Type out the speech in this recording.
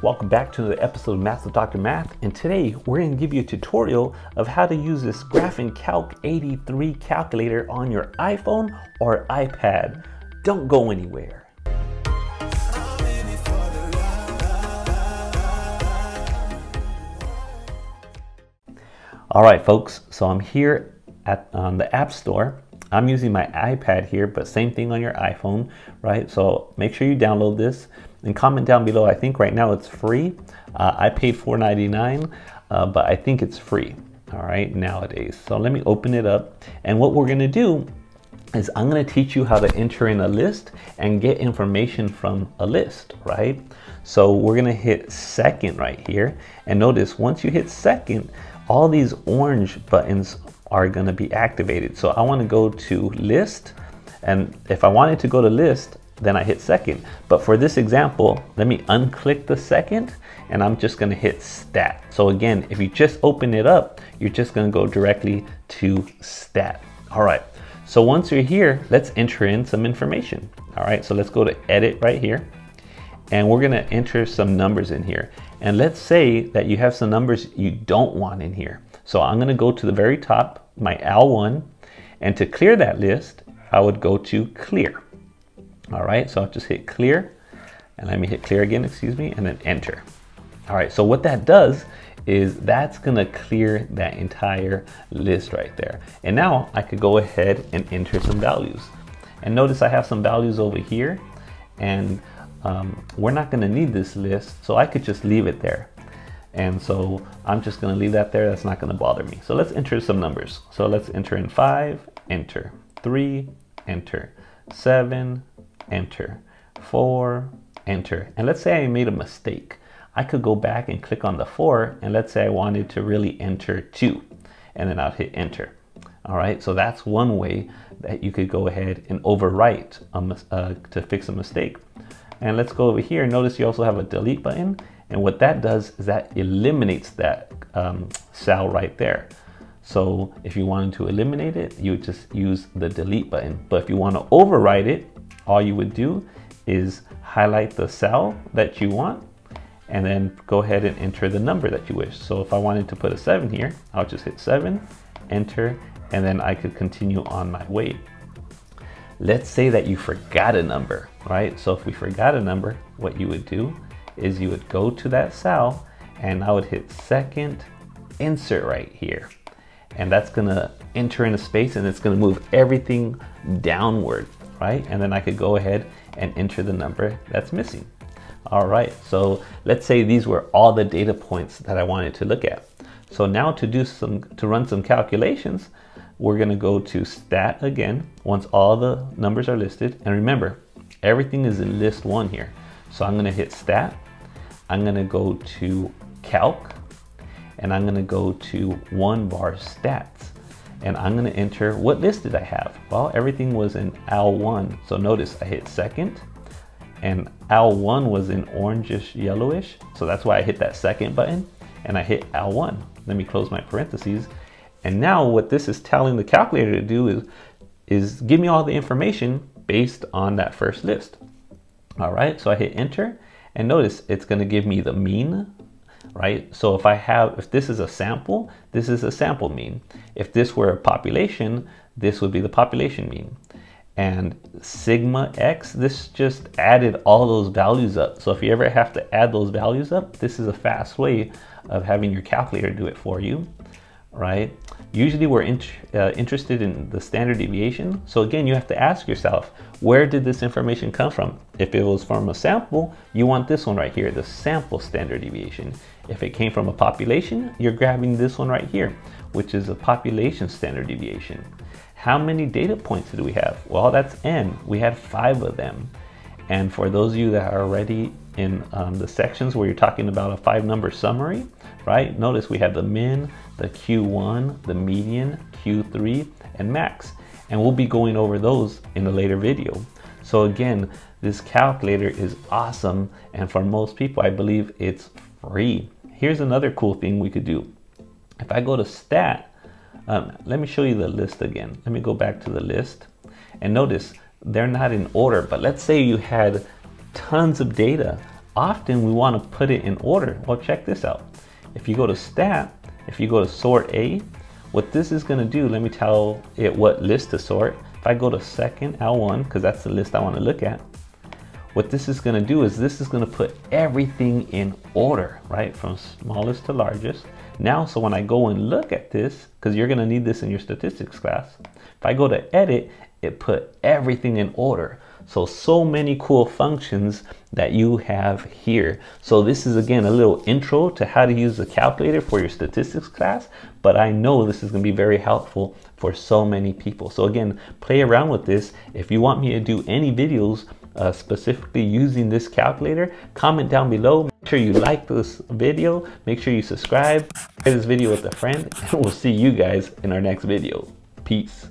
Welcome back to the episode of Math with Dr. Math, and today we're going to give you a tutorial of how to use this GraphNCalc 83 calculator on your iPhone or iPad. Don't go anywhere. All right, folks, so I'm here on the App Store. I'm using my iPad here, but same thing on your iPhone, right? So make sure you download this and comment down below. I think right now it's free. I paid $4.99, but I think it's free, all right, nowadays. So let me open it up. And what we're gonna do is I'm gonna teach you how to enter in a list and get information from a list, right? So we're gonna hit second right here. And notice once you hit second, all these orange buttons are going to be activated. So I want to go to list, and if I wanted to go to list, then I hit second. But for this example, let me unclick the second, and I'm just going to hit stat. So again, if you just open it up, you're just going to go directly to stat. All right, so once you're here, let's enter in some information. All right, so let's go to edit right here, and we're going to enter some numbers in here. And let's say that you have some numbers you don't want in here. So I'm going to go to the very top, my L1, and to clear that list, I would go to clear. All right, so I'll just hit clear, and let me hit clear again, excuse me, and then enter. All right, so what that does is that's going to clear that entire list right there. And now I could go ahead and enter some values. And notice I have some values over here, and we're not going to need this list, so I could just leave it there. And so I'm just going to leave that there. That's not going to bother me. So let's enter some numbers. So let's enter in 5, enter 3, enter 7, enter 4, enter. And let's say I made a mistake. I could go back and click on the 4, and let's say I wanted to really enter 2, and then I'll hit enter. All right, so that's one way that you could go ahead and overwrite to fix a mistake. And let's go over here. Notice you also have a delete button. And what that does is that eliminates that cell right there. So if you wanted to eliminate it, you would just use the delete button. But if you want to overwrite it, all you would do is highlight the cell that you want, and then go ahead and enter the number that you wish. So if I wanted to put a 7 here, I'll just hit 7, enter, and then I could continue on my way. Let's say that you forgot a number, right? So if we forgot a number, what you would do is you would go to that cell, and I would hit second, insert right here. And that's gonna enter in a space, and it's gonna move everything downward, right? And then I could go ahead and enter the number that's missing. All right, so let's say these were all the data points that I wanted to look at. So now to run some calculations, we're gonna go to stat again, once all the numbers are listed. And remember, everything is in list one here. So I'm gonna hit stat. I'm gonna go to calc, and I'm gonna go to one var stats, and I'm gonna enter what list did I have? Well, everything was in L1. So notice I hit second, and L1 was in orangish yellowish. So that's why I hit that second button, and I hit L1. Let me close my parentheses. And now what this is telling the calculator to do is give me all the information based on that first list. All right, so I hit enter, and notice it's gonna give me the mean, right? So if this is a sample, this is a sample mean. If this were a population, this would be the population mean. And sigma x, this just added all those values up. So if you ever have to add those values up, this is a fast way of having your calculator do it for you, right? Usually we're interested in the standard deviation. So again, you have to ask yourself, where did this information come from? If it was from a sample, you want this one right here, the sample standard deviation. If it came from a population, you're grabbing this one right here, which is a population standard deviation. How many data points do we have? Well, that's N. We had 5 of them. And for those of you that are already in the sections where you're talking about a 5-number summary, right? Notice we have the min, the Q1, the median, Q3, and max. And we'll be going over those in a later video. So again, this calculator is awesome. And for most people, I believe it's free. Here's another cool thing we could do. If I go to stat, let me show you the list again. Let me go back to the list, and notice they're not in order, but let's say you had tons of data often we want to put it in order. Well, check this out. If you go to stat, if you go to sort A, what this is going to do, let me tell it what list to sort. If I go to second L1, because that's the list I want to look at, what this is going to do is this is going to put everything in order, right? From smallest to largest. Now, so when I go and look at this, because you're going to need this in your statistics class, if I go to edit, it put everything in order. So many cool functions that you have here. So this is, again, a little intro to how to use the calculator for your statistics class, but I know this is going to be very helpful for so many people. So again, play around with this. If you want me to do any videos specifically using this calculator, comment down below. Make sure you like this video. Make sure you subscribe. Share this video with a friend, and we'll see you guys in our next video. Peace.